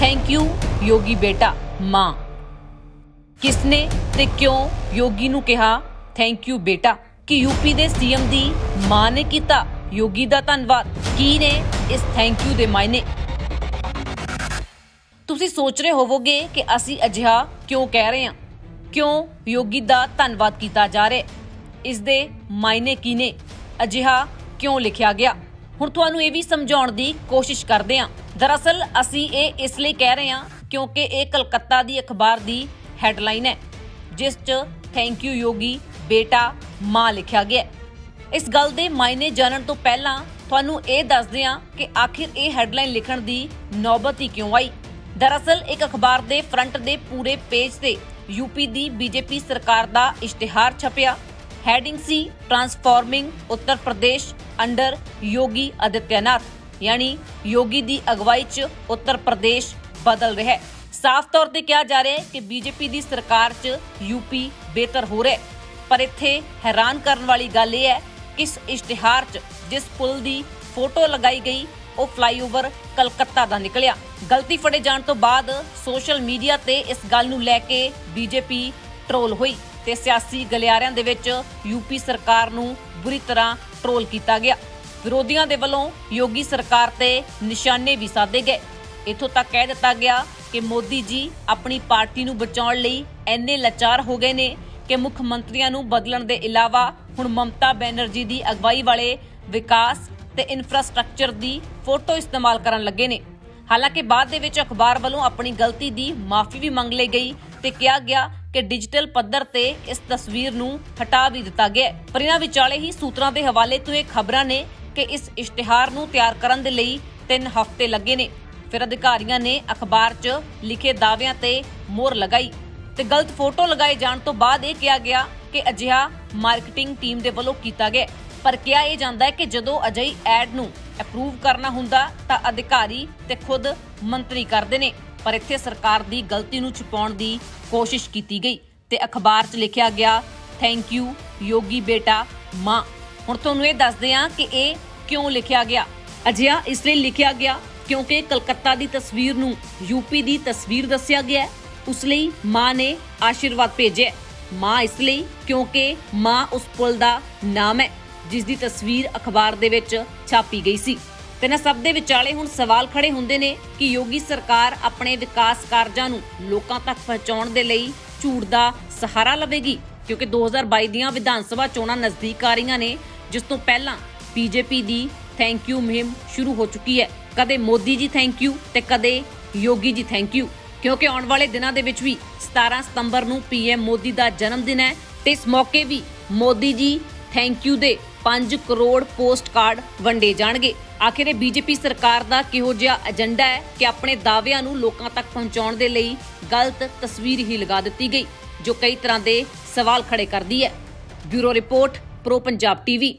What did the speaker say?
Thank you योगी बेटा मां। किसने ते क्यों योगी नू कहा थैंक यू बेटा? कि यूपी दे सीएम दी मां ने कीता योगी दा धन्नवाद? की ने इस थैंक यू दे मायने? तुसी सोच रहे होवोगे कि असी अजिहा क्यों कह रहे हैं, क्यों योगी दा धन्नवाद कीता जा रहा, इस दे मायने की ने, अजिहा क्यों लिखिया गया? हुण तुहानू ये भी समझाउण दी कोशिश करदे हां। दरअसल असी ये इसलिए कह रहे हैं क्योंकि ये कलकत्ता दी अखबार दी हैडलाइन है जिस च थैंक यू योगी बेटा मां लिखिया गया। इस गल दे मायने जानन तो पहला तुहानू ये दसदे हां कि आखिर ये हैडलाइन लिखण दी नौबत ही क्यों आई। दरअसल एक अखबार दे फ्रंट दे पूरे पेज ते यूपी दी बीजेपी सरकार दा इश्तिहार छपिया। हेडिंग सी ट्रांसफॉर्मिंग उत्तर प्रदेश अंडर योगी आदित्यनाथ, यानी योगी दी अगवाई च उत्तर प्रदेश बदल रहा है। साफ तौर पर कहा जा रहा है कि बीजेपी दी सरकार च यूपी बेहतर हो रहा है। पर इत्थे हैरान करने वाली गल यह है कि इस इश्तिहार च जिस पुल दी फोटो लगाई गई वो फ्लाईओवर कलकत्ता दा निकलिया। गलती फड़े जाने तो बाद सोशल मीडिया ते इस गल नूं लै के बीजेपी ट्रोल हुई ते सियासी गलियारियां दे विच यूपी सरकार नूं बुरी तरह ट्रोल किया गया। विरोधियों के वालों योगी सरकार ते निशाने भी साधे गए। इथों तक कह दिता गया कि मोदी जी अपनी पार्टी नूं बचाउण लई इन्ने लाचार हो गए ने कि मुख्यमंत्रियों नूं बदलण दे इलावा हुण ममता बैनर्जी की अगवाई वाले विकास ते इंफ्रास्ट्रक्चर की फोटो इस्तेमाल करन लगे ने। हालांकि बाद दे विच अखबार वालों अपनी गलती की माफ़ी भी मंग लई गई ते कहा गया कि डिजिटल पद्धर ते इस तस्वीर नूं हटा भी दिता गया। पर इन्हां विचाले ही सूत्रां दे हवाले तो यह खबरां ने कि इस इश्तिहार नूं तैयार करन दे लई 3 हफ्ते लगे ने। फिर अधिकारियां ने अखबार च लिखे दावियां ते मोहर लगाई ते गलत फोटो लगाए जाने तो बाद यह कहा गया कि अजिहा मार्केटिंग टीम दे वलों कीता गया। पर कहा यह जांदा है कि जदों अजि एड नूं अप्रूव करना हुंदा तां अधिकारी ते खुद मंत्री करदे ने। पर इत्थे सरकार दी गलती नूं छुपाउण दी कोशिश कीती गई ते अखबार च लिखिया गया थैंक यू योगी बेटा मां। हुण तुहानूं ये दसदे हां कि ये क्यों लिखिया गया। अजिहा इसलिए लिखिया गया क्योंकि कलकत्ता दी तस्वीर नूं यूपी दी तस्वीर दस्सिया गया है, उस लई मां ने आशीर्वाद भेजे। मां इसलिए क्योंकि मां उस पुल दा नाम है जिस दी तस्वीर अखबार दे विच छापी गई सी। तेना सब दे विचाले हुण सवाल खड़े हुंदे ने कि योगी सरकार अपने विकास कार्जां नूं लोकां तक पहुंचाउण दे लई झूठ दा सहारा लवेगी? क्योंकि 2022 दीआं विधान सभा चोणां नज़दीक आ रहीआं ने, जिस तों पहलां बीजेपी दी थैंक यू मुहिम शुरू हो चुकी है। कदे मोदी जी थैंक यू ते कदे योगी जी थैंक यू, क्योंकि आउण वाले दिनां दे विच भी 17 सितंबर नूं PM मोदी दा जन्म दिन है ते इस मौके भी मोदी जी थैंक यू दे 5 करोड़ पोस्ट कार्ड वंडे जाणगे। आखिर बीजेपी सरकार दा किहो जिहा एजेंडा है कि अपने दावियां नूं लोकां तक पहुंचाउण दे लई गलत तस्वीर ही लगा दित्ती गई, जो कई तरह दे सवाल खड़े करदी है। Bureau report, pro Punjab TV.